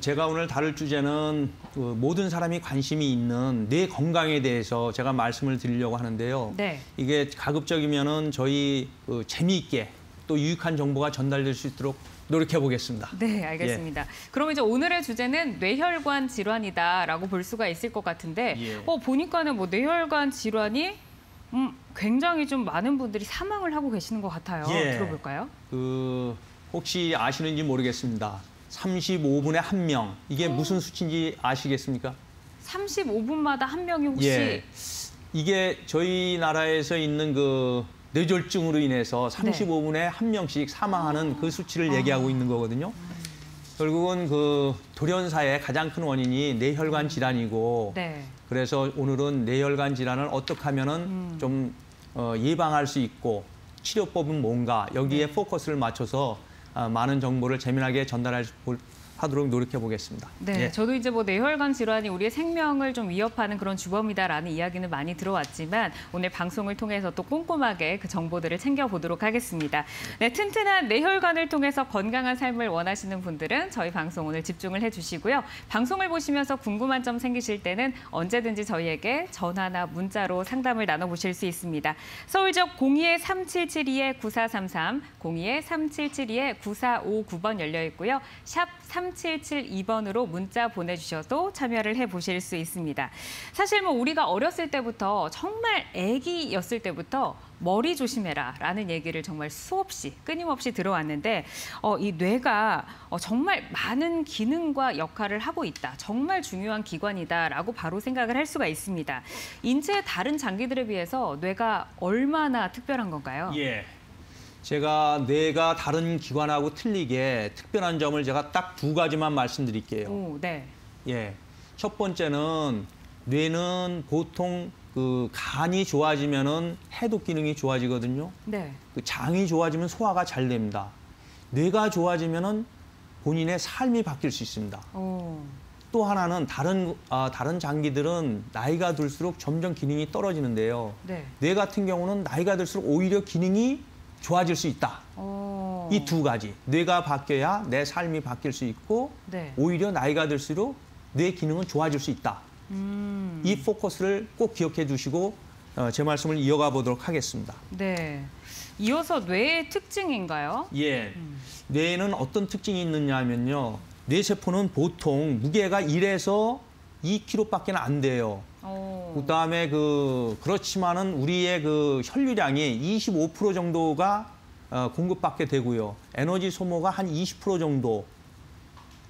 제가 오늘 다룰 주제는 모든 사람이 관심이 있는 뇌 건강에 대해서 제가 말씀을 드리려고 하는데요. 네. 이게 가급적이면은 저희 재미있게 또 유익한 정보가 전달될 수 있도록 노력해 보겠습니다. 네, 알겠습니다. 예. 그럼 이제 오늘의 주제는 뇌혈관 질환이다라고 볼 수가 있을 것 같은데, 예. 보니까는 뇌혈관 질환이 굉장히 좀 많은 분들이 사망을 하고 계시는 것 같아요. 예. 들어볼까요? 혹시 아시는지 모르겠습니다. 35분에 한 명. 이게 무슨 수치인지 아시겠습니까? 35분마다 한 명이 혹시? 예. 이게 저희 나라에서 있는 그 뇌졸중으로 인해서 35분에 네. 한 명씩 사망하는 그 수치를 얘기하고 있는 거거든요. 결국은 그 돌연사의 가장 큰 원인이 뇌혈관 질환이고 네. 그래서 오늘은 뇌혈관 질환을 어떻게 하면은 좀 예방할 수 있고 치료법은 뭔가 여기에 네. 포커스를 맞춰서 많은 정보를 재미나게 전달하도록 노력해 보겠습니다. 네, 예. 저도 이제 뇌혈관 질환이 우리의 생명을 좀 위협하는 그런 주범이다라는 이야기는 많이 들어왔지만 오늘 방송을 통해서 또 꼼꼼하게 그 정보들을 챙겨보도록 하겠습니다. 네, 튼튼한 뇌혈관을 통해서 건강한 삶을 원하시는 분들은 저희 방송 오늘 집중을 해주시고요. 방송을 보시면서 궁금한 점 생기실 때는 언제든지 저희에게 전화나 문자로 상담을 나눠보실 수 있습니다. 서울 지역 02-3772-9433, 02-3772-9459번 열려 있고요. 샵 3772번으로 문자 보내주셔도 참여를 해보실 수 있습니다. 사실 우리가 어렸을 때부터 정말 아기였을 때부터 머리 조심해라 라는 얘기를 정말 수없이 끊임없이 들어왔는데 이 뇌가 정말 많은 기능과 역할을 하고 있다. 정말 중요한 기관이다라고 바로 생각을 할 수가 있습니다. 인체의 다른 장기들에 비해서 뇌가 얼마나 특별한 건가요? 예. 제가 뇌가 다른 기관하고 틀리게 특별한 점을 제가 딱 두 가지만 말씀드릴게요. 오, 네. 예, 첫 번째는 뇌는 보통 그 간이 좋아지면은 해독 기능이 좋아지거든요. 네. 그 장이 좋아지면 소화가 잘 됩니다. 뇌가 좋아지면은 본인의 삶이 바뀔 수 있습니다. 오. 또 하나는 다른 장기들은 나이가 들수록 점점 기능이 떨어지는데요. 네. 뇌 같은 경우는 나이가 들수록 오히려 기능이 좋아질 수 있다. 이 두 가지. 뇌가 바뀌어야 내 삶이 바뀔 수 있고 네. 오히려 나이가 들수록 뇌 기능은 좋아질 수 있다. 이 포커스를 꼭 기억해 두시고 제 말씀을 이어가 보도록 하겠습니다. 네. 이어서 뇌의 특징인가요? 예. 뇌에는 어떤 특징이 있느냐 하면요. 뇌세포는 보통 무게가 1에서 2kg밖에 안 돼요. 그다음에 그렇지만은 우리의 그 혈류량이 25% 정도가 공급받게 되고요. 에너지 소모가 한 20% 정도.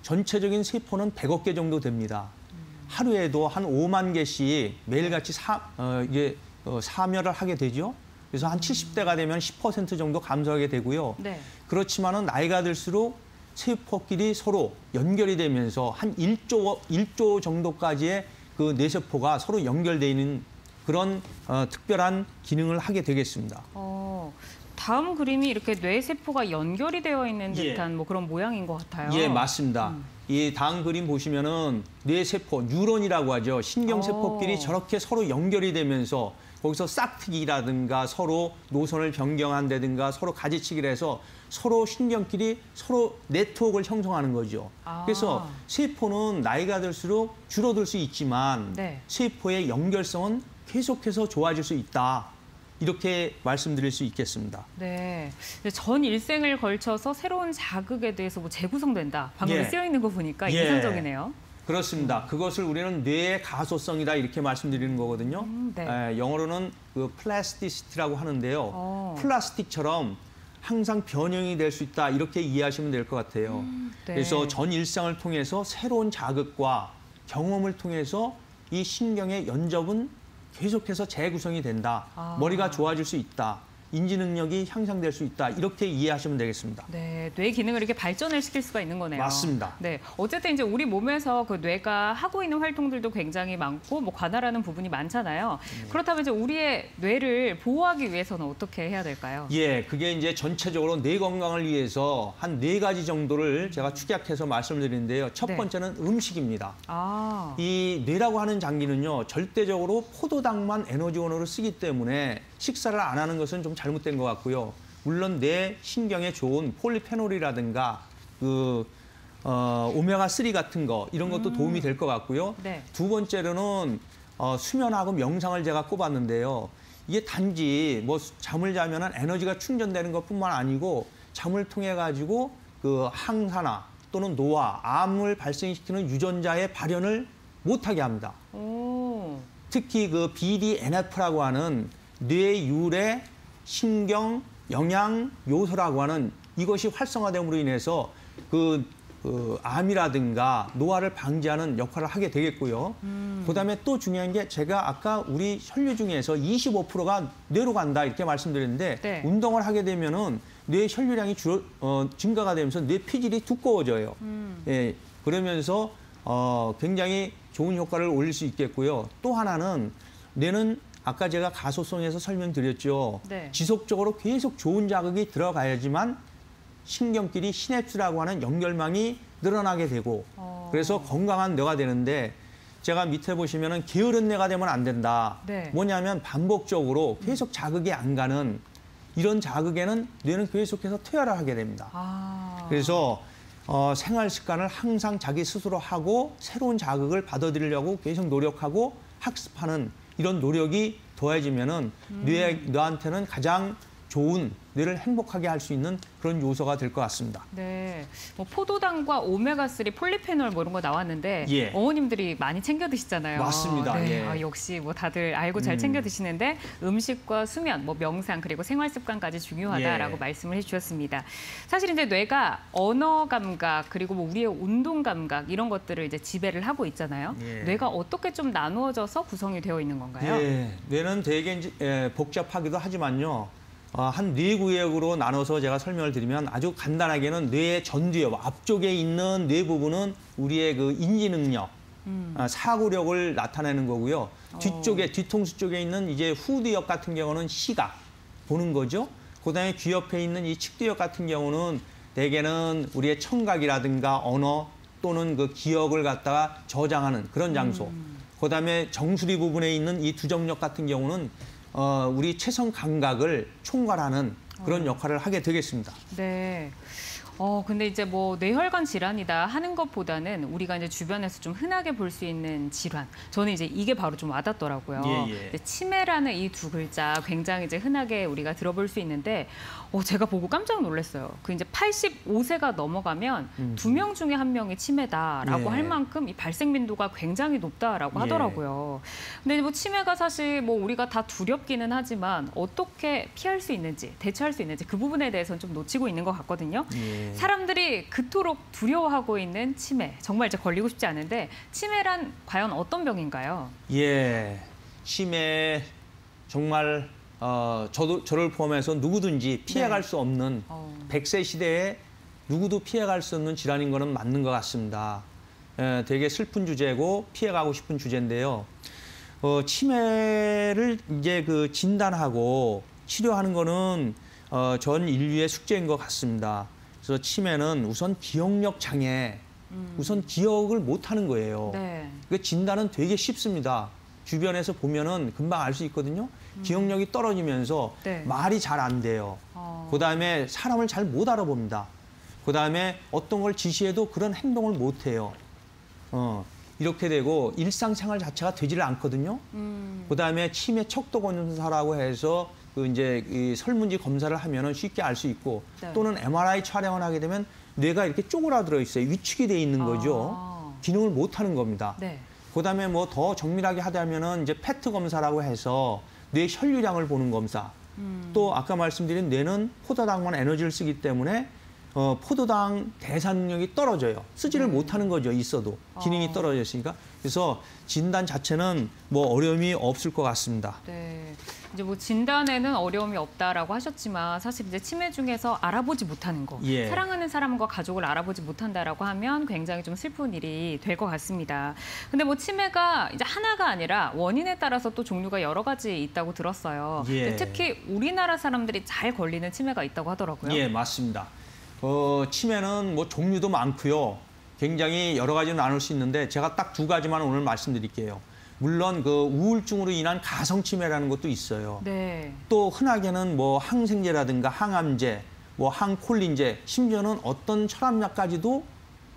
전체적인 세포는 100억 개 정도 됩니다. 하루에도 한 5만 개씩 매일같이 사멸을 하게 되죠. 그래서 한 70대가 되면 10% 정도 감소하게 되고요. 네. 그렇지만은 나이가 들수록 세포끼리 서로 연결이 되면서 한 1조 정도까지의 그 뇌세포가 서로 연결되어 있는 그런 특별한 기능을 하게 되겠습니다. 다음 그림이 이렇게 뇌세포가 연결이 되어 있는 듯한 예. 그런 모양인 것 같아요. 예, 맞습니다. 이 다음 그림 보시면은 뇌세포, 뉴런이라고 하죠. 신경세포끼리 저렇게 서로 연결이 되면서 거기서 싹트기라든가 서로 노선을 변경한다든가 서로 가지치기를 해서 서로 신경끼리 서로 네트워크를 형성하는 거죠. 그래서 세포는 나이가 들수록 줄어들 수 있지만 네. 세포의 연결성은 계속해서 좋아질 수 있다. 이렇게 말씀드릴 수 있겠습니다. 네, 전 일생을 걸쳐서 새로운 자극에 대해서 재구성된다. 방금 예. 쓰여 있는 거 보니까 예. 인상적이네요. 그렇습니다. 그것을 우리는 뇌의 가소성이다 이렇게 말씀드리는 거거든요. 네. 영어로는 그 플라스티시티라고 하는데요. 플라스틱처럼 항상 변형이 될 수 있다 이렇게 이해하시면 될 것 같아요. 네. 그래서 전 일상을 통해서 새로운 자극과 경험을 통해서 이 신경의 연접은 계속해서 재구성이 된다. 머리가 좋아질 수 있다. 인지 능력이 향상될 수 있다. 이렇게 이해하시면 되겠습니다. 네, 뇌 기능을 이렇게 발전을 시킬 수가 있는 거네요. 맞습니다. 네, 어쨌든 이제 우리 몸에서 그 뇌가 하고 있는 활동들도 굉장히 많고 관할하는 부분이 많잖아요. 그렇다면 이제 우리의 뇌를 보호하기 위해서는 어떻게 해야 될까요? 예, 그게 이제 전체적으로 뇌 건강을 위해서 한 4가지 정도를 제가 축약해서 말씀드리는데요. 첫 번째는 네. 음식입니다. 이 뇌라고 하는 장기는요, 절대적으로 포도당만 에너지원으로 쓰기 때문에 식사를 안 하는 것은 좀 잘못된 것 같고요. 물론 뇌 신경에 좋은 폴리페놀이라든가 오메가3 같은 거 이런 것도 도움이 될 것 같고요. 네. 두 번째로는 수면하고 명상을 제가 꼽았는데요. 이게 단지 뭐 잠을 자면은 에너지가 충전되는 것뿐만 아니고 잠을 통해 가지고 그 항산화 또는 노화, 암을 발생시키는 유전자의 발현을 못하게 합니다. 오. 특히 그 BDNF라고 하는 뇌유래 신경 영양 요소라고 하는 이것이 활성화됨으로 인해서 그 암이라든가 노화를 방지하는 역할을 하게 되겠고요. 그다음에 또 중요한 게 제가 아까 우리 혈류 중에서 25%가 뇌로 간다 이렇게 말씀드렸는데 네. 운동을 하게 되면은 뇌 혈류량이 증가가 되면서 뇌 피질이 두꺼워져요. 예, 그러면서 굉장히 좋은 효과를 올릴 수 있겠고요. 또 하나는 뇌는 아까 제가 가소성에서 설명드렸죠. 네. 지속적으로 계속 좋은 자극이 들어가야지만 신경끼리 시냅스라고 하는 연결망이 늘어나게 되고 그래서 건강한 뇌가 되는데 제가 밑에 보시면은 게으른 뇌가 되면 안 된다. 네. 뭐냐면 반복적으로 계속 자극이 안 가는 이런 자극에는 뇌는 계속해서 퇴화를 하게 됩니다. 아. 그래서 생활 습관을 항상 자기 스스로 하고 새로운 자극을 받아들이려고 계속 노력하고 학습하는 이런 노력이 더해지면은 뇌한테는 가장 좋은 뇌를 행복하게 할 수 있는 그런 요소가 될 것 같습니다. 네, 뭐 포도당과 오메가3, 폴리페놀 뭐 이런 거 나왔는데 예. 어머님들이 많이 챙겨 드시잖아요. 맞습니다. 네. 예. 역시 뭐 다들 알고 잘 챙겨 드시는데 음식과 수면, 뭐 명상 그리고 생활습관까지 중요하다라고 예. 말씀을 해주셨습니다. 사실 이제 뇌가 언어 감각 그리고 뭐 우리의 운동 감각 이런 것들을 이제 지배를 하고 있잖아요. 예. 뇌가 어떻게 좀 나누어져서 구성이 되어 있는 건가요? 예. 뇌는 되게 이제, 복잡하기도 하지만요. 한 네 구역으로 나눠서 제가 설명을 드리면 아주 간단하게는 뇌의 전두엽, 앞쪽에 있는 뇌 부분은 우리의 그 인지 능력, 사고력을 나타내는 거고요. 뒤쪽에, 뒤통수 쪽에 있는 이제 후두엽 같은 경우는 시각, 보는 거죠. 그다음에 귀 옆에 있는 이 측두엽 같은 경우는 대개는 우리의 청각이라든가 언어 또는 그 기억을 갖다가 저장하는 그런 장소. 그다음에 정수리 부분에 있는 이 두정력 같은 경우는 우리 체성 감각을 총괄하는 그런 역할을 하게 되겠습니다. 네. 근데 이제 뭐 뇌혈관 질환이다 하는 것보다는 우리가 이제 주변에서 좀 흔하게 볼 수 있는 질환. 저는 이제 이게 바로 좀 와닿더라고요. 예, 예. 치매라는 이 두 글자 굉장히 이제 흔하게 우리가 들어볼 수 있는데, 제가 보고 깜짝 놀랐어요. 그 이제 85세가 넘어가면 2명 중에 1명이 치매다라고 예. 할 만큼 이 발생 빈도가 굉장히 높다라고 예. 하더라고요. 근데 뭐 치매가 사실 뭐 우리가 다 두렵기는 하지만 어떻게 피할 수 있는지, 대처할 수 있는지 그 부분에 대해서는 좀 놓치고 있는 것 같거든요. 예. 사람들이 그토록 두려워하고 있는 치매, 정말 이제 걸리고 싶지 않은데 치매란 과연 어떤 병인가요? 예, 치매 정말 저를 포함해서 누구든지 피해갈 네. 수 없는 100세 시대에 누구도 피해갈 수 없는 질환인 거는 맞는 것 같습니다. 예, 되게 슬픈 주제고 피해가고 싶은 주제인데요. 치매를 이제 그 진단하고 치료하는 거는 전 인류의 숙제인 것 같습니다. 그래서 치매는 우선 기억력 장애, 우선 기억을 못하는 거예요. 네. 그 진단은 되게 쉽습니다. 주변에서 보면은 금방 알 수 있거든요. 기억력이 떨어지면서 네. 말이 잘 안 돼요. 그다음에 사람을 잘 못 알아봅니다. 그다음에 어떤 걸 지시해도 그런 행동을 못 해요. 이렇게 되고 일상생활 자체가 되지를 않거든요. 그다음에 치매 척도 검사라고 해서 그 이제 이 설문지 검사를 하면은 쉽게 알 수 있고 네. 또는 MRI 촬영을 하게 되면 뇌가 이렇게 쪼그라들어 있어요. 위축이 돼 있는 거죠. 기능을 못 하는 겁니다. 네. 그다음에 뭐 더 정밀하게 하자면은 이제 PET 검사라고 해서 뇌 혈류량을 보는 검사. 또 아까 말씀드린 뇌는 포도당만 에너지를 쓰기 때문에 포도당 대사 능력이 떨어져요. 쓰지를 못하는 거죠. 있어도 기능이 떨어져 있으니까. 그래서 진단 자체는 뭐 어려움이 없을 것 같습니다. 네. 이제 뭐 진단에는 어려움이 없다라고 하셨지만 사실 이제 치매 중에서 알아보지 못하는 거, 예. 사랑하는 사람과 가족을 알아보지 못한다라고 하면 굉장히 좀 슬픈 일이 될 것 같습니다. 근데 뭐 치매가 이제 하나가 아니라 원인에 따라서 또 종류가 여러 가지 있다고 들었어요. 예. 특히 우리나라 사람들이 잘 걸리는 치매가 있다고 하더라고요. 예, 맞습니다. 치매는 뭐 종류도 많고요. 굉장히 여러 가지로 나눌 수 있는데 제가 딱 두 가지만 오늘 말씀드릴게요. 물론 그 우울증으로 인한 가성 치매라는 것도 있어요. 네. 또 흔하게는 뭐 항생제라든가 항암제, 뭐 항콜린제, 심지어는 어떤 철암약까지도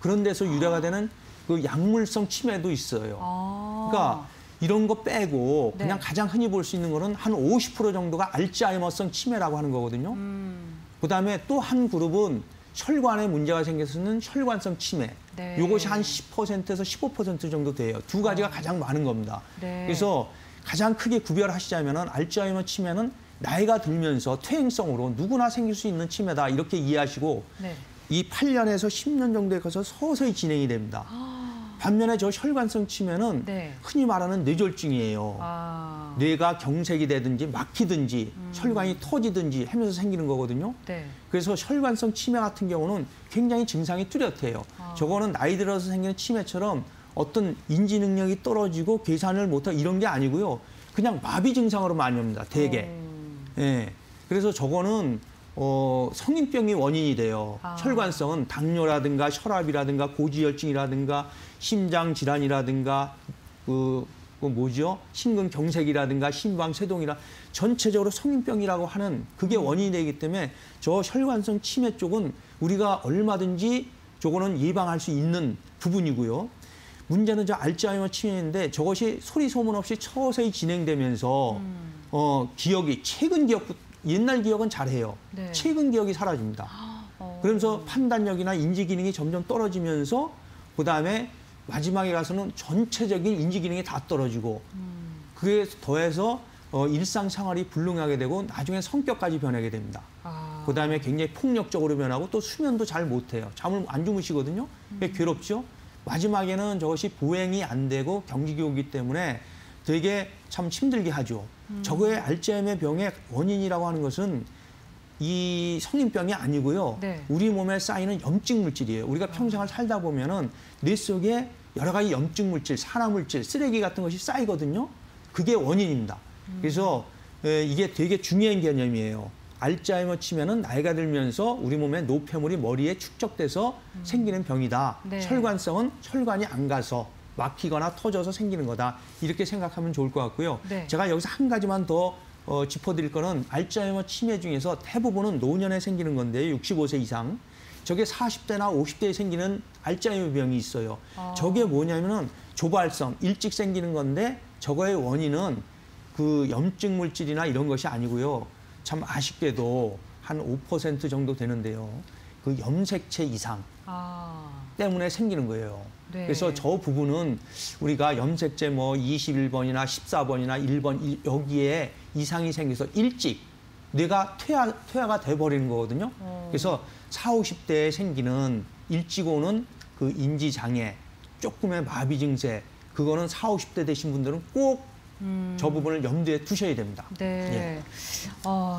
그런 데서 유래가 되는 그 약물성 치매도 있어요. 아. 그러니까 이런 거 빼고 그냥 네. 가장 흔히 볼 수 있는 거는 한 50% 정도가 알츠하이머성 치매라고 하는 거거든요. 그다음에 또 한 그룹은 혈관에 문제가 생겨서는 혈관성 치매. 네. 이것이 한 10%에서 15% 정도 돼요. 두 가지가 가장 많은 겁니다. 네. 그래서 가장 크게 구별하시자면은 알츠하이머 치매는 나이가 들면서 퇴행성으로 누구나 생길 수 있는 치매다 이렇게 이해하시고 네. 이 8년에서 10년 정도에 걸쳐서 서서히 진행이 됩니다. 아... 반면에 저 혈관성 치매는 네. 흔히 말하는 뇌졸중이에요. 아... 뇌가 경색이 되든지 막히든지 혈관이 터지든지 하면서 생기는 거거든요. 네. 그래서 혈관성 치매 같은 경우는 굉장히 증상이 뚜렷해요. 아... 저거는 나이 들어서 생기는 치매처럼 어떤 인지 능력이 떨어지고 계산을 못하고 이런 게 아니고요. 그냥 마비 증상으로 많이 옵니다. 대개. 예. 그래서 저거는 성인병이 원인이 돼요. 아. 혈관성은 당뇨라든가 혈압이라든가 고지혈증이라든가 심장 질환이라든가 심근경색이라든가 심방쇠동이라 전체적으로 성인병이라고 하는 그게 원인이 되기 때문에 저 혈관성 치매 쪽은 우리가 얼마든지 저거는 예방할 수 있는 부분이고요. 문제는 저 알츠하이머 치매인데 저것이 소리 소문 없이 서서히 진행되면서 기억이 최근 기억 옛날 기억은 잘해요. 네. 최근 기억이 사라집니다. 그러면서 판단력이나 인지 기능이 점점 떨어지면서 그다음에 마지막에 가서는 전체적인 인지 기능이 다 떨어지고 그에 더해서 일상생활이 불능하게 되고 나중에 성격까지 변하게 됩니다. 아. 그다음에 굉장히 폭력적으로 변하고 또 수면도 잘 못해요. 잠을 안 주무시거든요. 괴롭죠. 마지막에는 저것이 보행이 안 되고 경직이기 때문에 되게 참 힘들게 하죠. 저거의 알츠하이머 병의 원인이라고 하는 것은 이 성인병이 아니고요. 네. 우리 몸에 쌓이는 염증 물질이에요. 우리가 평생을 살다 보면은 뇌 속에 여러 가지 염증 물질, 산화 물질, 쓰레기 같은 것이 쌓이거든요. 그게 원인입니다. 그래서 이게 되게 중요한 개념이에요. 알츠하이머 치매는 나이가 들면서 우리 몸에 노폐물이 머리에 축적돼서 생기는 병이다. 네. 혈관성은 혈관이 안 가서 막히거나 터져서 생기는 거다. 이렇게 생각하면 좋을 것 같고요. 네. 제가 여기서 한 가지만 더 짚어드릴 거는 알츠하이머 치매 중에서 대부분은 노년에 생기는 건데요. 65세 이상. 저게 40대나 50대에 생기는 알츠하이머 병이 있어요. 아. 저게 뭐냐면은 조발성, 일찍 생기는 건데 저거의 원인은 그 염증 물질이나 이런 것이 아니고요. 참 아쉽게도 한 5% 정도 되는데요. 그 염색체 이상 때문에 생기는 거예요. 네. 그래서 저 부분은 우리가 염색체 뭐 21번이나 14번이나 1번 여기에 이상이 생겨서 일찍 뇌가 퇴화가 돼버리는 거거든요. 그래서 40, 50대에 생기는 일찍 오는 그 인지장애, 조금의 마비 증세, 그거는 40, 50대 되신 분들은 꼭 저 부분을 염두에 두셔야 됩니다. 네. 예.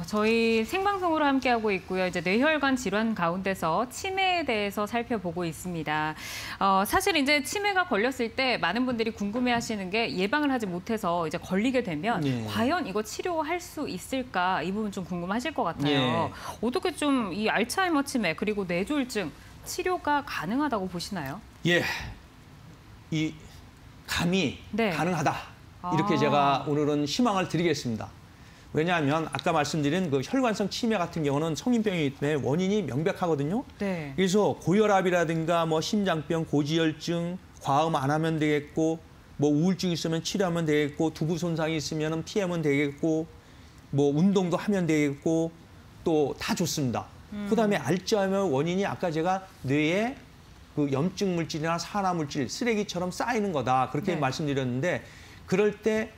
저희 생방송으로 함께하고 있고요. 이제 뇌혈관 질환 가운데서 치매에 대해서 살펴보고 있습니다. 사실 이제 치매가 걸렸을 때 많은 분들이 궁금해하시는 게 예방을 하지 못해서 이제 걸리게 되면 예. 과연 이거 치료할 수 있을까 이 부분 좀 궁금하실 것 같아요. 예. 어떻게 좀 이 알츠하이머 치매 그리고 뇌졸중 치료가 가능하다고 보시나요? 예, 이 감이 네. 가능하다. 이렇게 제가 오늘은 희망을 드리겠습니다. 왜냐하면 아까 말씀드린 그 혈관성 치매 같은 경우는 성인병이기 때문에 원인이 명백하거든요. 네. 그래서 고혈압이라든가 뭐 심장병, 고지혈증, 과음 안 하면 되겠고, 뭐 우울증 있으면 치료하면 되겠고, 두부 손상이 있으면 피하면 되겠고, 뭐 운동도 하면 되겠고, 또 다 좋습니다. 그다음에 알츠하이머 원인이 아까 제가 뇌에 그 염증 물질이나 산화 물질, 쓰레기처럼 쌓이는 거다 그렇게 네. 말씀드렸는데. 그럴 때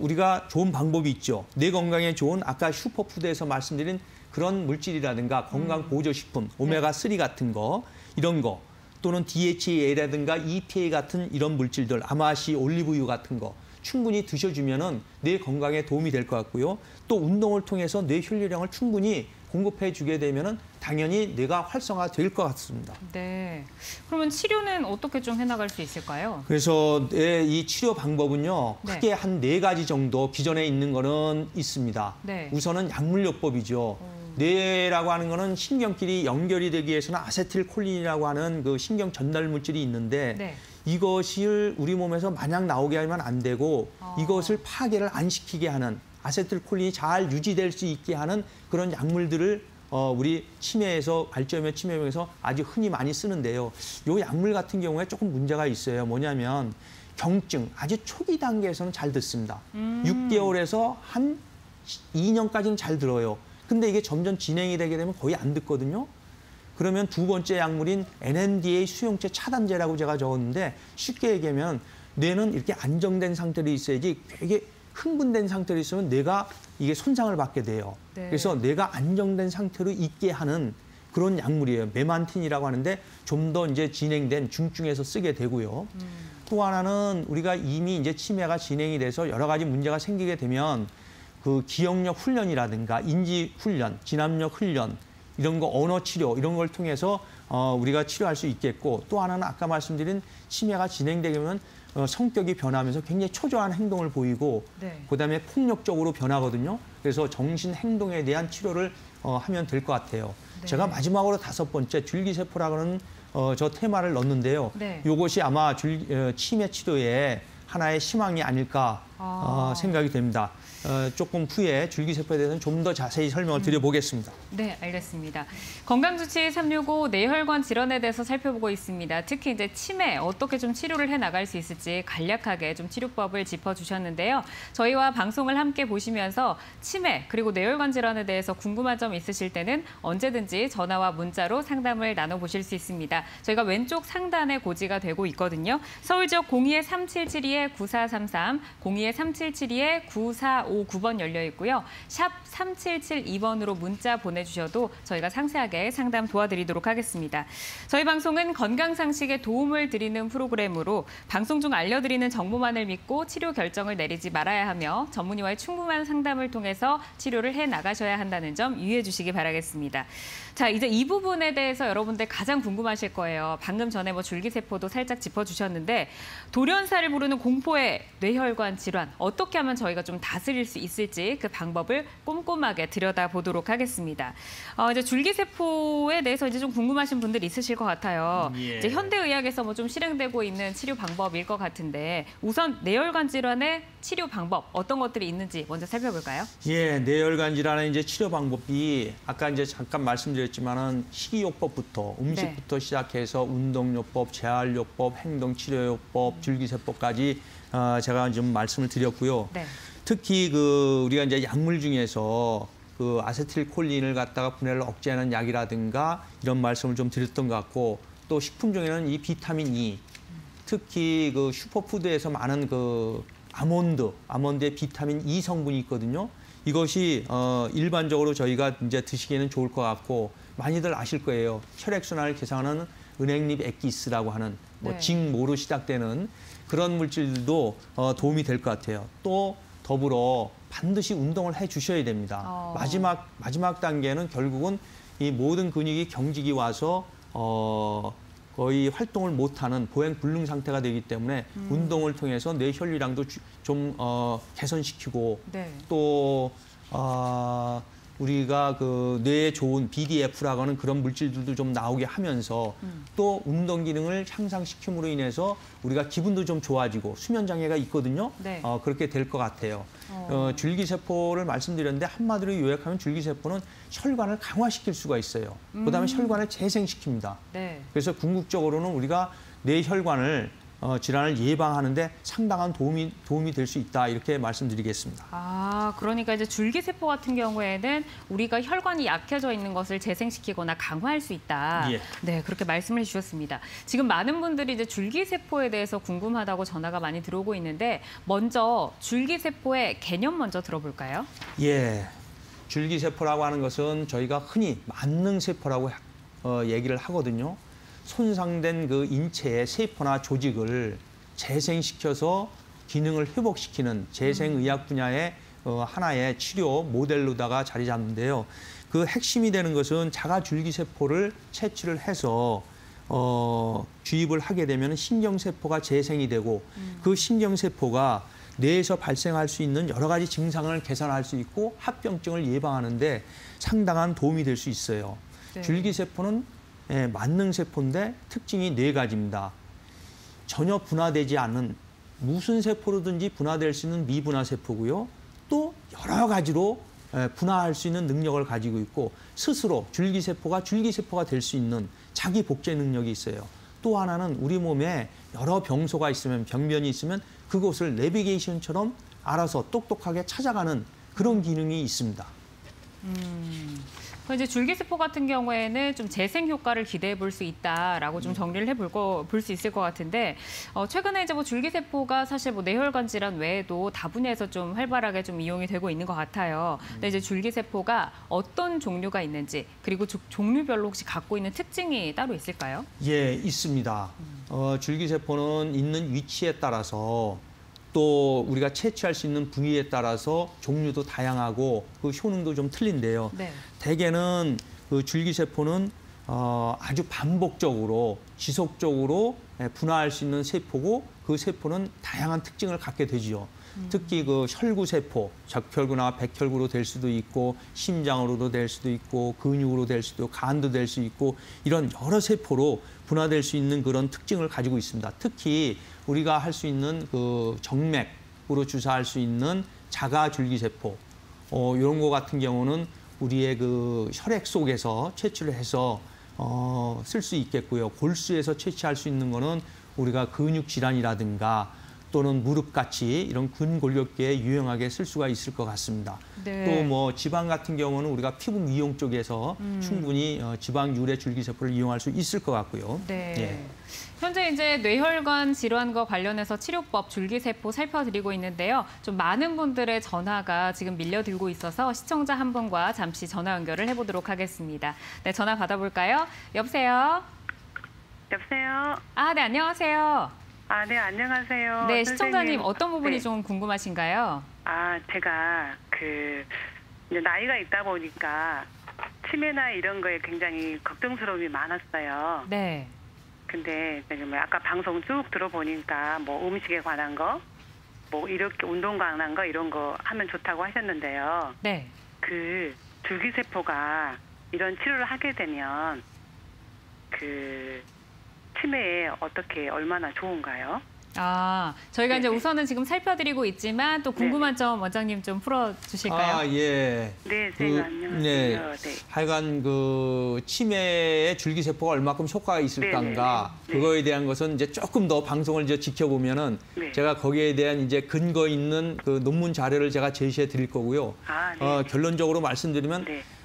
우리가 좋은 방법이 있죠. 뇌 건강에 좋은 아까 슈퍼푸드에서 말씀드린 그런 물질이라든가 건강 보조식품, 오메가3 같은 거, 이런 거, 또는 DHA라든가 EPA 같은 이런 물질들, 아마시, 올리브유 같은 거 충분히 드셔주면은 뇌 건강에 도움이 될 것 같고요. 또 운동을 통해서 뇌 혈류량을 충분히 공급해 주게 되면은 당연히 뇌가 활성화될 것 같습니다. 네. 그러면 치료는 어떻게 좀 해나갈 수 있을까요? 그래서 이 치료 방법은요. 네. 크게 한 4가지 정도 기존에 있는 거는 있습니다. 네. 우선은 약물요법이죠. 뇌라고 하는 거는 신경끼리 연결이 되기 위해서는 아세틸콜린이라고 하는 그 신경 전달 물질이 있는데 네. 이것을 우리 몸에서 마냥 나오게 하면 안 되고 이것을 파괴를 안 시키게 하는 아세틸콜린이 잘 유지될 수 있게 하는 그런 약물들을 우리 치매에서 알츠하이머 치매병에서 아주 흔히 많이 쓰는데요. 이 약물 같은 경우에 조금 문제가 있어요. 뭐냐면 경증, 아주 초기 단계에서는 잘 듣습니다. 6개월에서 한 2년까지는 잘 들어요. 근데 이게 점점 진행이 되게 되면 거의 안 듣거든요. 그러면 두 번째 약물인 NMDA 수용체 차단제라고 제가 적었는데 쉽게 얘기하면 뇌는 이렇게 안정된 상태로 있어야지 되게 흥분된 상태로 있으면 뇌가 이게 손상을 받게 돼요. 네. 그래서 뇌가 안정된 상태로 있게 하는 그런 약물이에요. 메만틴이라고 하는데 좀 더 이제 진행된 중증에서 쓰게 되고요. 또 하나는 우리가 이미 이제 치매가 진행이 돼서 여러 가지 문제가 생기게 되면 그 기억력 훈련이라든가 인지 훈련, 지남력 훈련 이런 거 언어 치료 이런 걸 통해서 우리가 치료할 수 있겠고 또 하나는 아까 말씀드린 치매가 진행되게 되면 성격이 변하면서 굉장히 초조한 행동을 보이고 네. 그다음에 폭력적으로 변하거든요. 그래서 정신 행동에 대한 치료를 하면 될 것 같아요. 네. 제가 마지막으로 5번째 줄기세포라고 하는 저 테마를 넣었는데요. 네. 이것이 아마 치매 치료의 하나의 희망이 아닐까 생각이 됩니다. 조금 후에 줄기세포에 대해서는 좀 더 자세히 설명을 드려보겠습니다. 네, 알겠습니다. 건강주치의 365 뇌혈관 질환에 대해서 살펴보고 있습니다. 특히 이제 치매 어떻게 좀 치료를 해 나갈 수 있을지 간략하게 좀 치료법을 짚어주셨는데요. 저희와 방송을 함께 보시면서 치매 그리고 뇌혈관 질환에 대해서 궁금한 점 있으실 때는 언제든지 전화와 문자로 상담을 나눠보실 수 있습니다. 저희가 왼쪽 상단에 고지가 되고 있거든요. 서울 지역 02-3772-9433, 02-3772-9455 9번 열려 있고요. 샵 3772번으로 문자 보내주셔도 저희가 상세하게 상담 도와드리도록 하겠습니다. 저희 방송은 건강상식에 도움을 드리는 프로그램으로 방송 중 알려드리는 정보만을 믿고 치료 결정을 내리지 말아야 하며 전문의와의 충분한 상담을 통해서 치료를 해나가셔야 한다는 점 유의해 주시기 바라겠습니다. 자, 이제 이 부분에 대해서 여러분들 가장 궁금하실 거예요. 방금 전에 뭐 줄기세포도 살짝 짚어주셨는데 돌연사를 부르는 공포의 뇌혈관 질환 어떻게 하면 저희가 좀 다스릴 수 있을지 그 방법을 꼼꼼하게 들여다보도록 하겠습니다. 이제 줄기세포에 대해서 이제 좀 궁금하신 분들 있으실 것 같아요. 예. 이제 현대의학에서 뭐 좀 실행되고 있는 치료 방법일 것 같은데 우선 뇌혈관 질환의 치료 방법 어떤 것들이 있는지 먼저 살펴볼까요? 예, 뇌혈관 질환의 이제 치료 방법이 아까 이제 잠깐 말씀드렸지만은 식이요법부터 음식부터 네. 시작해서 운동요법, 재활요법, 행동치료요법, 줄기세포까지 제가 좀 말씀을 드렸고요. 네. 특히 우리가 이제 약물 중에서 아세틸콜린을 갖다가 분해를 억제하는 약이라든가 이런 말씀을 좀 드렸던 것 같고 또 식품 중에는 이 비타민 E, 특히 슈퍼푸드에서 많은 아몬드에 비타민 E 성분이 있거든요. 이것이 일반적으로 저희가 이제 드시기에는 좋을 것 같고 많이들 아실 거예요. 혈액순환을 개선하는 은행잎 액기스라고 하는 뭐 징모로 시작되는 그런 물질들도 도움이 될 것 같아요. 또 더불어 반드시 운동을 해 주셔야 됩니다. 마지막 단계는 결국은 이 모든 근육이 경직이 와서 거의 활동을 못하는 보행불능 상태가 되기 때문에 운동을 통해서 뇌 혈류량도 좀 개선시키고 네. 또 우리가 뇌에 좋은 BDF라고 하는 그런 물질들도 좀 나오게 하면서 또 운동 기능을 향상시킴으로 인해서 우리가 기분도 좀 좋아지고 수면 장애가 있거든요. 네. 그렇게 될 것 같아요. 줄기세포를 말씀드렸는데 한마디로 요약하면 줄기세포는 혈관을 강화시킬 수가 있어요. 그다음에 혈관을 재생시킵니다. 네. 그래서 궁극적으로는 우리가 뇌혈관을 질환을 예방하는데 상당한 도움이 될 수 있다 이렇게 말씀드리겠습니다. 아, 그러니까 이제 줄기세포 같은 경우에는 우리가 혈관이 약해져 있는 것을 재생시키거나 강화할 수 있다. 예. 네, 그렇게 말씀을 주셨습니다. 지금 많은 분들이 이제 줄기세포에 대해서 궁금하다고 전화가 많이 들어오고 있는데 먼저 줄기세포의 개념 먼저 들어볼까요? 예, 줄기세포라고 하는 것은 저희가 흔히 만능세포라고 얘기를 하거든요. 손상된 인체의 세포나 조직을 재생시켜서 기능을 회복시키는 재생의학 분야의 하나의 치료 모델로다가 자리 잡는데요. 그 핵심이 되는 것은 자가줄기세포를 채취를 해서 주입을 하게 되면 신경세포가 재생이 되고 그 신경세포가 뇌에서 발생할 수 있는 여러 가지 증상을 개선할 수 있고 합병증을 예방하는데 상당한 도움이 될 수 있어요. 네. 줄기세포는 예, 만능세포인데 특징이 4가지입니다. 전혀 분화되지 않은 무슨 세포로든지 분화될 수 있는 미분화세포고요. 또 여러 가지로 분화할 수 있는 능력을 가지고 있고 스스로 줄기세포가 될 수 있는 자기 복제 능력이 있어요. 또 하나는 우리 몸에 여러 병소가 있으면 병변이 있으면 그곳을 내비게이션처럼 알아서 똑똑하게 찾아가는 그런 기능이 있습니다. 이제 줄기세포 같은 경우에는 좀 재생 효과를 기대해 볼 수 있다라고 좀 정리를 볼 수 있을 것 같은데 최근에 이제 줄기세포가 사실 뇌혈관 질환 외에도 다분야에서 좀 활발하게 좀 이용이 되고 있는 것 같아요. 근데 이제 줄기세포가 어떤 종류가 있는지 그리고 종류별로 혹시 갖고 있는 특징이 따로 있을까요? 예, 있습니다. 줄기세포는 있는 위치에 따라서 또 우리가 채취할 수 있는 부위에 따라서 종류도 다양하고 그 효능도 좀 틀린데요. 네. 대개는 그 줄기세포는 아주 반복적으로 지속적으로 분화할 수 있는 세포고 그 세포는 다양한 특징을 갖게 되지요. 특히 그 혈구세포, 적혈구나 백혈구로 될 수도 있고 심장으로도 될 수도 있고 근육으로 될 수도 있고 간도 될 수 있고 이런 여러 세포로 분화될 수 있는 그런 특징을 가지고 있습니다. 특히 우리가 할 수 있는 그 정맥으로 주사할 수 있는 자가줄기세포 이런 거 같은 경우는 우리의 그 혈액 속에서 채취를 해서 쓸 수 있겠고요. 골수에서 채취할 수 있는 거는 우리가 근육 질환이라든가 또는 무릎같이 이런 근골격계에 유용하게 쓸 수가 있을 것 같습니다. 네. 또 뭐 지방 같은 경우는 우리가 피부 미용 쪽에서 충분히 지방 유래 줄기세포를 이용할 수 있을 것 같고요. 네. 예. 현재 이제 뇌혈관 질환과 관련해서 치료법 줄기세포 살펴드리고 있는데요. 좀 많은 분들의 전화가 지금 밀려들고 있어서 시청자 한 분과 잠시 전화 연결을 해보도록 하겠습니다. 네, 전화 받아볼까요? 여보세요? 여보세요? 아, 네, 안녕하세요. 아, 네, 안녕하세요. 네, 선생님. 시청자님 어떤 부분이 좀 궁금하신가요? 아, 제가 나이가 있다 보니까 치매나 이런 거에 굉장히 걱정스러움이 많았어요. 네. 근데 아까 방송 쭉 들어보니까 음식에 관한 거, 이렇게 운동 관한 거 이런 거 하면 좋다고 하셨는데요. 네. 줄기세포가 이런 치료를 하게 되면 치매에 어떻게 얼마나 좋은가요? 아, 저희가 이제 우선은 지금 살펴드리고 있지만 또 궁금한 점 원장님 좀 풀어주실까요? 아, 예. 네, 안녕하세요. 네. 하여간 치매에 줄기세포가 얼마큼 효과가 있을까인가 그거에 대한 것은 이제 조금 더 방송을 이제 지켜보면은 제가 거기에 대한 이제 근거 있는 그 논문 자료를 제가 제시해 드릴 거고요. 아, 네. 결론적으로 말씀드리면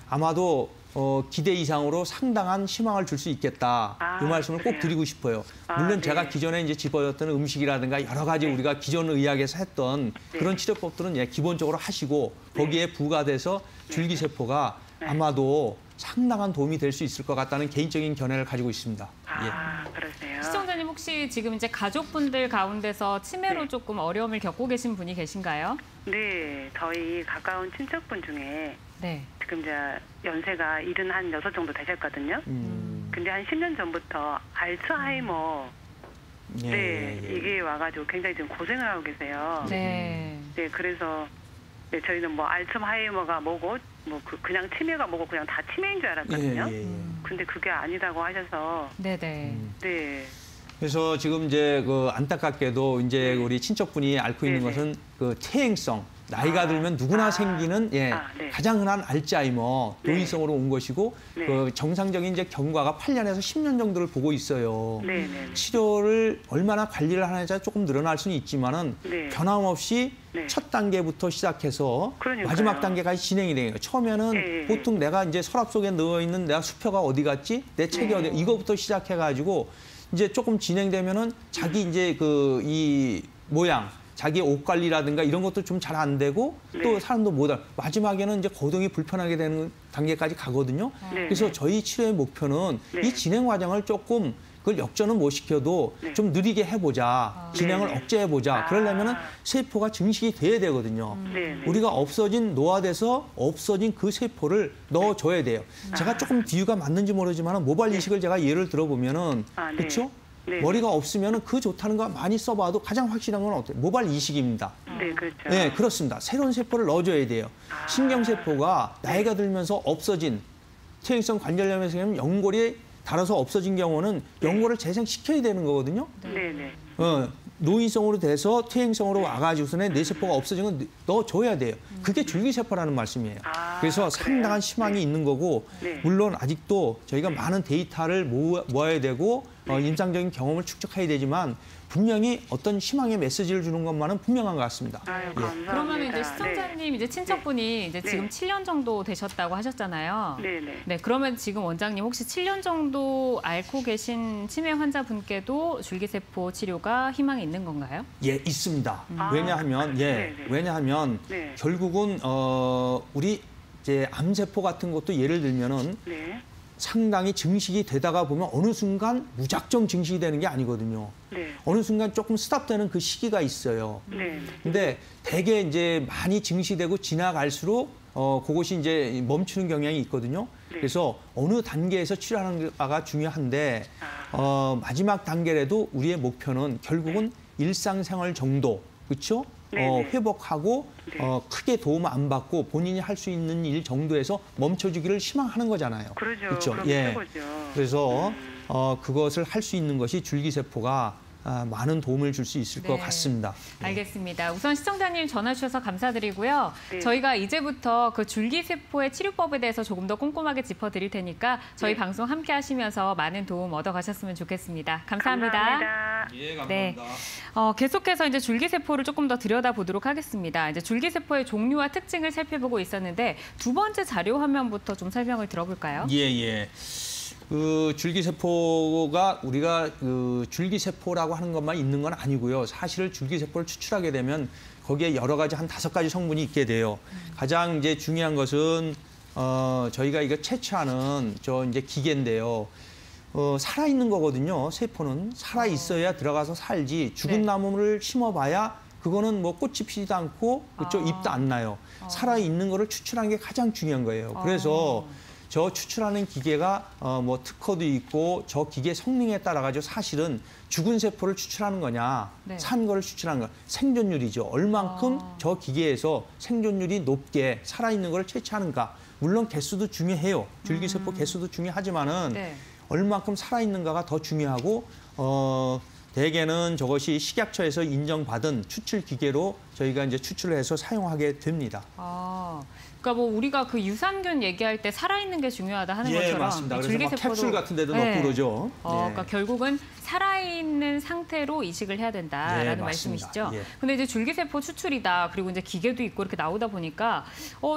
아마도 기대 이상으로 상당한 희망을 줄 수 있겠다. 이 말씀을 꼭 드리고 싶어요. 물론 제가 기존에 이제 집어졌던 음식이라든가 여러 가지 우리가 기존 의학에서 했던 그런 치료법들은 기본적으로 하시고 거기에 부과돼서 줄기세포가 아마도 상당한 도움이 될 수 있을 것 같다는 개인적인 견해를 가지고 있습니다. 아, 예. 그러세요. 시청자님 혹시 지금 이제 가족분들 가운데서 치매로 조금 어려움을 겪고 계신 분이 계신가요? 네, 저희 가까운 친척분 중에 지금 이제 연세가 76 정도 되셨거든요. 근데 한 10년 전부터 알츠하이머 이게 와가지고 굉장히 지금 고생을 하고 계세요. 네. 네, 그래서 저희는 알츠하이머가 뭐고 그냥 치매가 뭐고 그냥 다 치매인 줄 알았거든요. 근데 그게 아니라고 하셔서 그래서 지금 이제 안타깝게도 이제 우리 친척분이 앓고 있는 것은 퇴행성 나이가 들면 누구나 생기는 가장 흔한 알츠하이머 도인성으로 온 것이고 정상적인 이제 경과가 8년에서 10년 정도를 보고 있어요. 치료를 얼마나 관리를 하느냐가 조금 늘어날 수는 있지만은 변함없이 첫 단계부터 시작해서 마지막 단계까지 진행이 돼요. 처음에는 보통 내가 이제 서랍 속에 넣어 있는 내가 수표가 어디 갔지, 내 책이 어디, 이거부터 시작해가지고 이제 조금 진행되면은 자기 이제 이 모양. 자기 옷 관리라든가 이런 것도 좀 잘 안 되고 또 사람도 못 알아. 마지막에는 이제 거동이 불편하게 되는 단계까지 가거든요. 그래서 저희 치료의 목표는 이 진행 과정을 조금 그걸 역전은 못 시켜도 좀 느리게 해보자. 진행을 억제해보자. 그러려면은 세포가 증식이 돼야 되거든요. 우리가 노화돼서 없어진 그 세포를 넣어줘야 돼요. 제가 조금 비유가 맞는지 모르지만 모발 이식을 제가 예를 들어보면은 그렇죠? 머리가 없으면 그 좋다는 거 많이 써봐도 가장 확실한 건 어때요? 모발 이식입니다. 네, 그렇죠. 네, 그렇습니다. 새로운 세포를 넣어줘야 돼요. 신경세포가 나이가 들면서 없어진 퇴행성 관절염에서 연골이 달아서 없어진 경우는 연골을 재생시켜야 되는 거거든요. 네네. 노인성으로 돼서 퇴행성으로 와가지고서는 뇌세포가 없어진 건 넣어줘야 돼요. 그게 줄기세포라는 말씀이에요. 아, 그래서 상당한 희망이 있는 거고, 물론 아직도 저희가 많은 데이터를 모아야 되고 임상적인 경험을 축적해야 되지만 분명히 어떤 희망의 메시지를 주는 것만은 분명한 것 같습니다. 아유, 그러면 이제 시청자님 이제 친척분이 이제 지금 7년 정도 되셨다고 하셨잖아요. 네, 그러면 지금 원장님 혹시 7년 정도 앓고 계신 치매 환자분께도 줄기세포 치료가 희망이 있는 건가요? 예, 있습니다. 왜냐하면 왜냐하면 결국은 우리 이제 암세포 같은 것도 예를 들면은. 상당히 증식이 되다가 보면 어느 순간 무작정 증식이 되는 게 아니거든요. 어느 순간 조금 스탑되는 그 시기가 있어요. 근데 대개 이제 많이 증식되고 지나갈수록 그것이 이제 멈추는 경향이 있거든요. 그래서 어느 단계에서 치료하는가가 중요한데 마지막 단계라도 우리의 목표는 결국은 일상생활 정도, 그렇죠? 회복하고 크게 도움 안 받고 본인이 할 수 있는 일 정도에서 멈춰주기를 희망하는 거잖아요. 그렇죠. 예. 그래서 그것을 할 수 있는 것이 줄기세포가 많은 도움을 줄 수 있을 것 같습니다. 알겠습니다. 우선 시청자님 전화 주셔서 감사드리고요. 저희가 이제부터 그 줄기세포의 치료법에 대해서 조금 더 꼼꼼하게 짚어드릴 테니까 저희 방송 함께 하시면서 많은 도움 얻어가셨으면 좋겠습니다. 감사합니다. 감사합니다. 예, 감사합니다. 계속해서 이제 줄기세포를 조금 더 들여다보도록 하겠습니다. 이제 줄기세포의 종류와 특징을 살펴보고 있었는데 두 번째 자료 화면부터 좀 설명을 들어볼까요? 예, 예. 그 줄기세포가 우리가 그 줄기세포라고 하는 것만 있는 건 아니고요. 사실은 줄기세포를 추출하게 되면 거기에 여러 가지 한 5가지 성분이 있게 돼요. 가장 이제 중요한 것은 저희가 이거 채취하는 저 이제 기계인데요. 살아있는 거거든요. 세포는 살아있어야 들어가서 살지 죽은 나무를 심어봐야 그거는 뭐 꽃이 피지도 않고 그쪽 잎도 안 나요. 살아있는 거를 추출하는 게 가장 중요한 거예요. 그래서 저 추출하는 기계가 뭐 특허도 있고 저 기계 성능에 따라 가지고 사실은 죽은 세포를 추출하는 거냐, 산 거를 추출하는 거냐, 생존율이죠. 얼만큼 저 기계에서 생존율이 높게 살아있는 걸 채취하는가. 물론 개수도 중요해요. 줄기세포 개수도 중요하지만은 얼만큼 살아있는가가 더 중요하고 대개는 저것이 식약처에서 인정받은 추출 기계로 저희가 이제 추출을 해서 사용하게 됩니다. 그러니까 뭐 우리가 그 유산균 얘기할 때 살아있는 게 중요하다 하는 것처럼 맞습니다. 줄기세포도 캡슐 같은 데도 넣고 그러죠. 그러니까 결국은 살아있는 상태로 이식을 해야 된다라는 말씀이시죠. 근데 이제 줄기세포 추출이다. 그리고 이제 기계도 있고 이렇게 나오다 보니까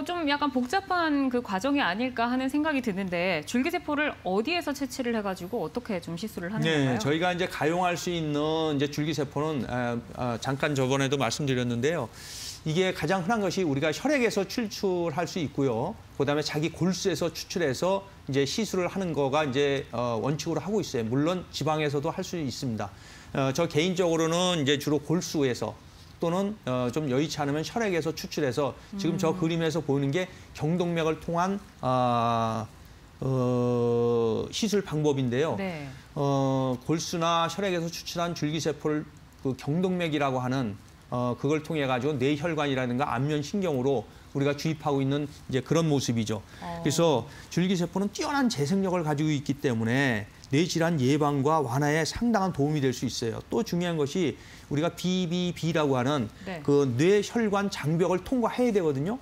좀 약간 복잡한 그 과정이 아닐까 하는 생각이 드는데 줄기세포를 어디에서 채취를 해가지고 어떻게 좀 시술을 하는 건가요? 저희가 이제 가용할 수 있는 이제 줄기세포는 잠깐 저번에도 말씀드렸는데요. 이게 가장 흔한 것이 우리가 혈액에서 추출할 수 있고요. 그다음에 자기 골수에서 추출해서 이제 시술을 하는 거가 이제 원칙으로 하고 있어요. 물론 지방에서도 할 수 있습니다. 저 개인적으로는 이제 주로 골수에서 또는 좀 여의치 않으면 혈액에서 추출해서 지금 저 그림에서 보이는 게 경동맥을 통한 시술 방법인데요. 골수나 혈액에서 추출한 줄기세포를 그 경동맥이라고 하는 그걸 통해 가지고 뇌혈관이라든가 안면 신경으로 우리가 주입하고 있는 이제 그런 모습이죠. 그래서 줄기세포는 뛰어난 재생력을 가지고 있기 때문에 뇌질환 예방과 완화에 상당한 도움이 될 수 있어요. 또 중요한 것이 우리가 BBB라고 하는 그 뇌혈관 장벽을 통과해야 되거든요.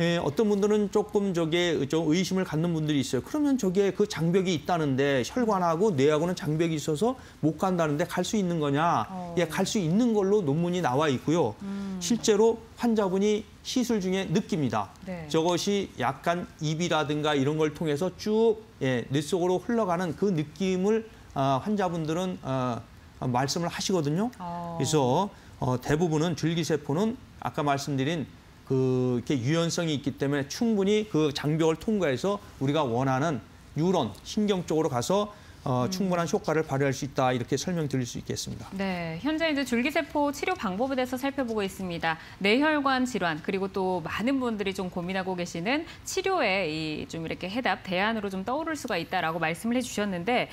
예, 어떤 분들은 조금 저게 좀 의심을 갖는 분들이 있어요. 그러면 저게 그 장벽이 있다는데 혈관하고 뇌하고는 장벽이 있어서 못 간다는데 갈 수 있는 거냐? 예, 갈 수 있는 걸로 논문이 나와 있고요. 실제로 환자분이 시술 중에 느낍니다. 저것이 약간 입이라든가 이런 걸 통해서 쭉 뇌 속으로 흘러가는 그 느낌을 환자분들은 말씀을 하시거든요. 그래서 대부분은 줄기세포는 아까 말씀드린 그 이렇게 유연성이 있기 때문에 충분히 그 장벽을 통과해서 우리가 원하는 뉴런, 신경 쪽으로 가서 충분한 효과를 발휘할 수 있다 이렇게 설명드릴 수 있겠습니다. 네, 현재 이제 줄기세포 치료 방법에 대해서 살펴보고 있습니다. 뇌혈관 질환 그리고 또 많은 분들이 좀 고민하고 계시는 치료의 좀 이렇게 해답 대안으로 좀 떠오를 수가 있다라고 말씀을 해주셨는데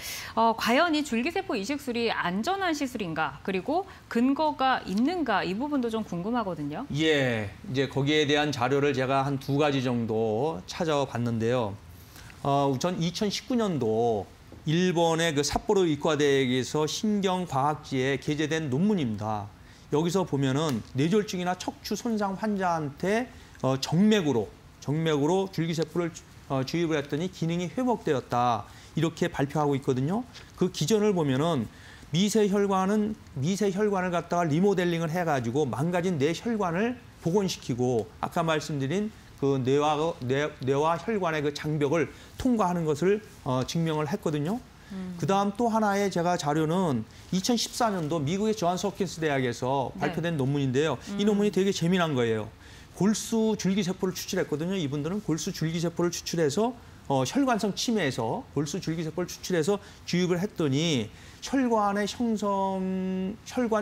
과연 이 줄기세포 이식술이 안전한 시술인가 그리고 근거가 있는가 이 부분도 좀 궁금하거든요. 예, 이제 거기에 대한 자료를 제가 한 2가지 정도 찾아봤는데요. 우선 2019년도 일본의 그 삿포로 의과대학에서 신경과학지에 게재된 논문입니다. 여기서 보면은 뇌졸중이나 척추 손상 환자한테 정맥으로 줄기세포를 주입을 했더니 기능이 회복되었다. 이렇게 발표하고 있거든요. 그 기전을 보면은 미세혈관을 갖다가 리모델링을 해가지고 망가진 뇌혈관을 복원시키고 아까 말씀드린 그 뇌와 혈관의 그 장벽을 통과하는 것을 증명을 했거든요. 그다음 또 하나의 제가 자료는 2014년도 미국의 존스 홉킨스 대학에서 발표된 논문인데요. 이 논문이 되게 재미난 거예요. 골수 줄기세포를 추출했거든요. 이분들은 골수 줄기세포를 추출해서 혈관성 치매에서 골수 줄기세포를 추출해서 주입을 했더니 혈관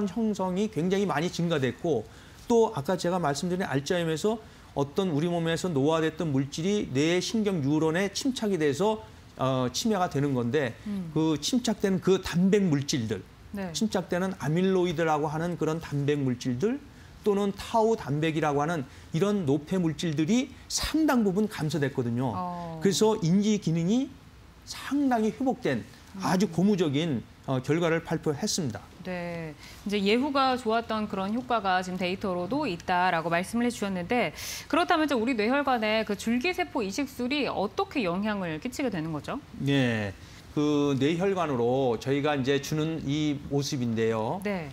형성이 굉장히 많이 증가됐고 또 아까 제가 말씀드린 알츠하이머에서 어떤 우리 몸에서 노화됐던 물질이 뇌의 신경 뉴런에 침착이 돼서 치매가 되는 건데 그 침착된 그 단백 물질들, 네. 침착되는 아밀로이드라고 하는 그런 단백 물질들 또는 타우 단백이라고 하는 이런 노폐 물질들이 상당 부분 감소됐거든요. 그래서 인지 기능이 상당히 회복된 아주 고무적인 결과를 발표했습니다. 네, 이제 예후가 좋았던 그런 효과가 지금 데이터로도 있다라고 말씀을 해주셨는데 그렇다면 이제 우리 뇌혈관에 그 줄기세포 이식술이 어떻게 영향을 끼치게 되는 거죠? 네, 그 뇌혈관으로 저희가 이제 주는 이 모습인데요. 네.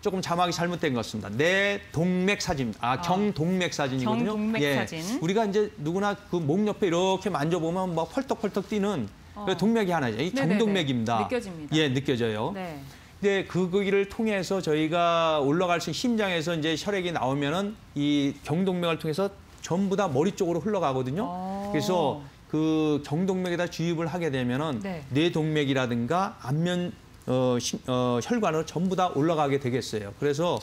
조금 자막이 잘못된 것 같습니다. 뇌동맥 사진, 경동맥 사진이거든요. 경동맥 예. 사진. 우리가 이제 누구나 그 목 옆에 이렇게 만져보면 막 펄떡펄떡 뛰는 그 동맥이 하나죠. 이 경동맥입니다. 느껴집니다. 예, 느껴져요. 네. 근데 그 거기를 통해서 저희가 올라갈 수 있는 심장에서 이제 혈액이 나오면은 이 경동맥을 통해서 전부 다 머리 쪽으로 흘러가거든요. 그래서 그 경동맥에다 주입을 하게 되면은 네. 뇌동맥이라든가 안면 혈관으로 전부 다 올라가게 되겠어요. 그래서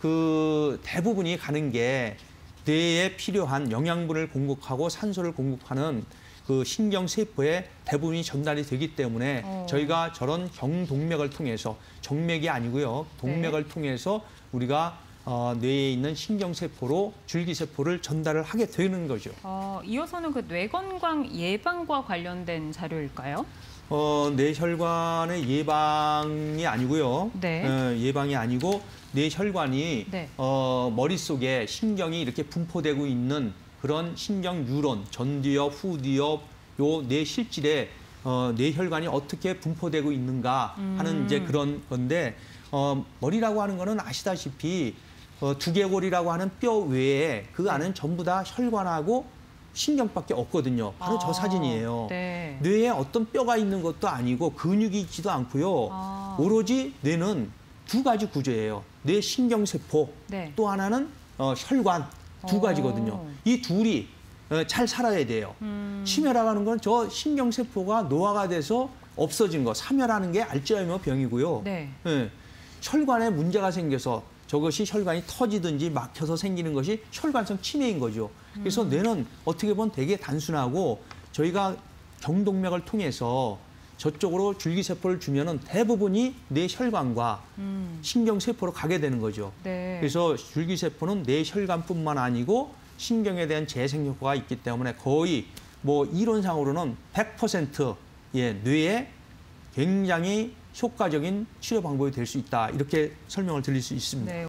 그 대부분이 가는 게 뇌에 필요한 영양분을 공급하고 산소를 공급하는 그 신경세포에 대부분이 전달이 되기 때문에 저희가 저런 경동맥을 통해서 정맥이 아니고요. 동맥을 네. 통해서 우리가 뇌에 있는 신경세포로 줄기세포를 전달을 하게 되는 거죠. 이어서는 그 뇌건강 예방과 관련된 자료일까요? 뇌혈관의 예방이 아니고요. 네. 예방이 아니고 뇌혈관이 네. 머릿속에 신경이 이렇게 분포되고 있는 그런 신경 뉴런, 전두엽, 후두엽, 요 뇌 실질에 뇌혈관이 어떻게 분포되고 있는가 하는 이제 그런 건데 머리라고 하는 거는 아시다시피 두개골이라고 하는 뼈 외에 그 안은 전부 다 혈관하고 신경밖에 없거든요. 바로 저 사진이에요. 네. 뇌에 어떤 뼈가 있는 것도 아니고 근육이 있지도 않고요. 오로지 뇌는 두 가지 구조예요. 뇌 신경세포, 네. 또 하나는 혈관 두 가지거든요. 이 둘이 잘 살아야 돼요. 치매라고 하는 건 저 신경세포가 노화가 돼서 없어진 거, 사멸하는 게 알츠하이머 병이고요. 네. 네. 혈관에 문제가 생겨서 저것이 혈관이 터지든지 막혀서 생기는 것이 혈관성 치매인 거죠. 그래서 뇌는 어떻게 보면 되게 단순하고 저희가 경동맥을 통해서 저쪽으로 줄기세포를 주면은 대부분이 뇌혈관과 신경세포로 가게 되는 거죠. 네. 그래서 줄기세포는 뇌혈관뿐만 아니고 신경에 대한 재생 효과가 있기 때문에 거의 뭐 이론상으로는 100% 예, 뇌에 굉장히 효과적인 치료 방법이 될 수 있다. 이렇게 설명을 드릴 수 있습니다. 네.